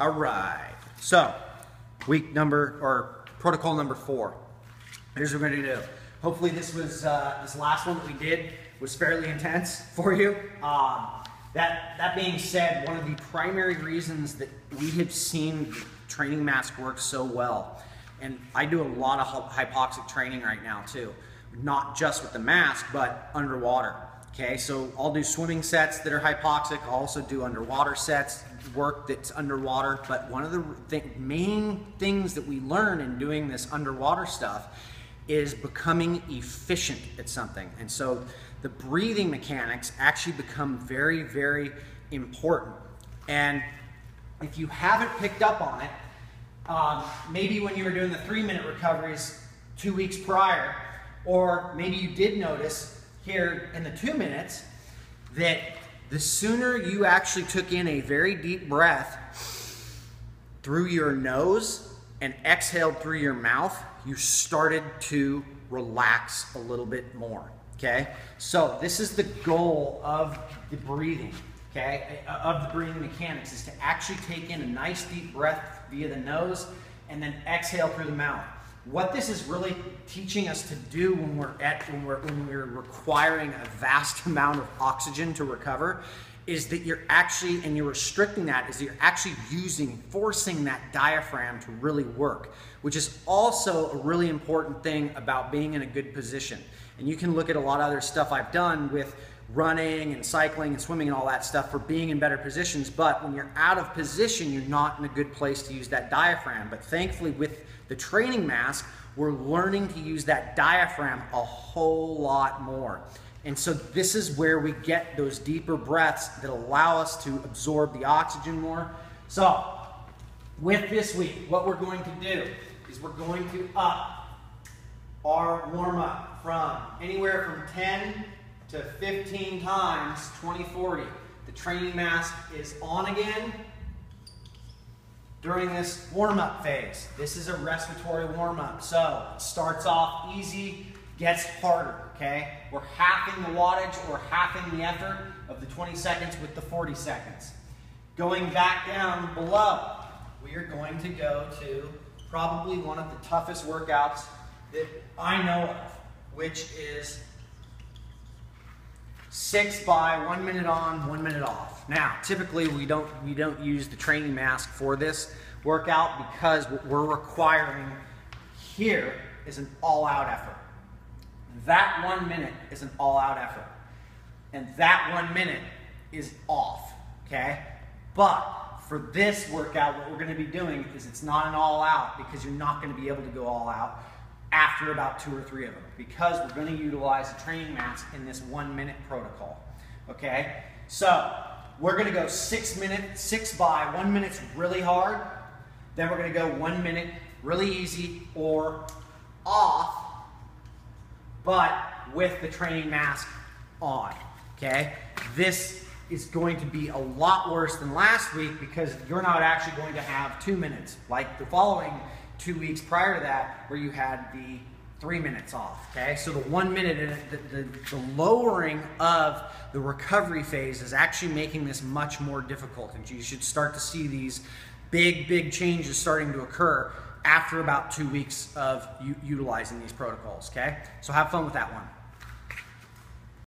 All right, so protocol number 4. Here's what we're gonna do. Hopefully this was, this last one that we did was fairly intense for you. That being said, one of the primary reasons that we have seen training mask work so well, and I do a lot of hypoxic training right now too, not just with the mask, but underwater. Okay, so I'll do swimming sets that are hypoxic. I'll also do underwater sets, work that's underwater. But one of the main things that we learn in doing this underwater stuff is becoming efficient at something. And so the breathing mechanics actually become very, very important. And if you haven't picked up on it, maybe when you were doing the 3-minute recoveries 2 weeks prior, or maybe you did notice here in the 2 minutes that the sooner you actually took in a very deep breath through your nose and exhaled through your mouth, you started to relax a little bit more, okay? So this is the goal of the breathing, okay? Of the breathing mechanics is to actually take in a nice deep breath via the nose and then exhale through the mouth. What this is really teaching us to do when we're requiring a vast amount of oxygen to recover is that you're actually, and you're restricting that, is you're actually forcing that diaphragm to really work, which is also a really important thing about being in a good position. And you can look at a lot of other stuff I've done with running and cycling and swimming and all that stuff for being in better positions, but when you're out of position, you're not in a good place to use that diaphragm. But thankfully with the training mask, we're learning to use that diaphragm a whole lot more. And so this is where we get those deeper breaths that allow us to absorb the oxygen more. So with this week, what we're going to do is we're going to up our warm up from anywhere from 10 to 15 times 20-40. The training mask is on again during this warm-up phase. This is a respiratory warm-up, so it starts off easy, gets harder, okay? We're halving the wattage or halving the effort of the 20 seconds with the 40 seconds. Going back down below, we are going to go to probably one of the toughest workouts that I know of, which is 6x 1 minute on, 1 minute off. Now, typically we don't use the training mask for this workout because what we're requiring here is an all-out effort. That 1 minute is an all-out effort. And that 1 minute is off, okay? But for this workout, what we're gonna be doing is it's not an all-out because you're not gonna be able to go all-out after about 2 or 3 of them, because we're going to utilize the training mask in this 1 minute protocol. Okay, so we're going to go 6 by 1 minutes really hard, then we're going to go 1 minute really easy or off, but with the training mask on. Okay, this is going to be a lot worse than last week because you're not actually going to have 2 minutes like the following 2 weeks prior to that where you had the 3 minutes off, okay? So the 1 minute, the lowering of the recovery phase is actually making this much more difficult, and you should start to see these big changes starting to occur after about 2 weeks of utilizing these protocols, okay? So have fun with that one.